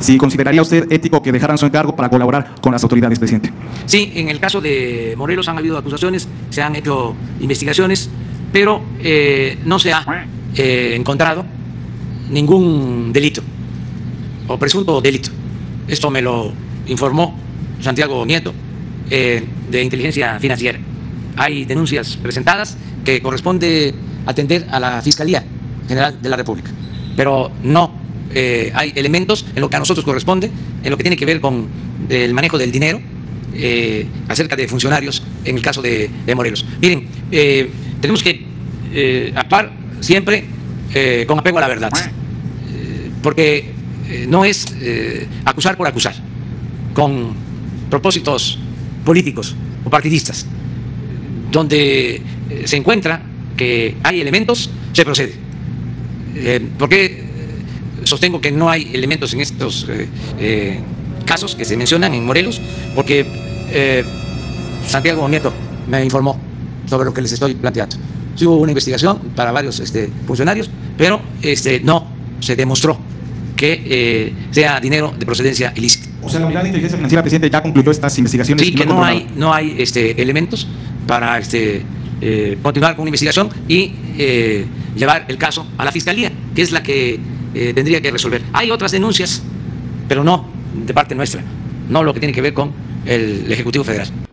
si consideraría usted ético que dejaran su encargo para colaborar con las autoridades, presidente. Sí, en el caso de Morelos han habido acusaciones, se han hecho investigaciones, pero no se ha encontrado ningún delito o presunto delito. Esto me lo informó Santiago Nieto de Inteligencia Financiera. Hay denuncias presentadas que corresponde atender a la Fiscalía General de la República, pero no hay elementos en lo que a nosotros corresponde, en lo que tiene que ver con el manejo del dinero acerca de funcionarios en el caso de Morelos. Miren, tenemos que actuar siempre con apego a la verdad, porque no es acusar por acusar, con propósitos políticos o partidistas. Donde se encuentra que hay elementos, se procede. ¿Por qué sostengo que no hay elementos en estos casos que se mencionan en Morelos? Porque Santiago Nieto me informó sobre lo que les estoy planteando. Sí hubo una investigación para varios funcionarios, pero no se demostró que sea dinero de procedencia ilícita. O sea, la Unidad de Inteligencia Financiera, presidente, ya concluyó estas investigaciones. Sí, que no hay elementos para continuar con una investigación y llevar el caso a la Fiscalía, que es la que tendría que resolver. Hay otras denuncias, pero no de parte nuestra, no lo que tiene que ver con el Ejecutivo Federal.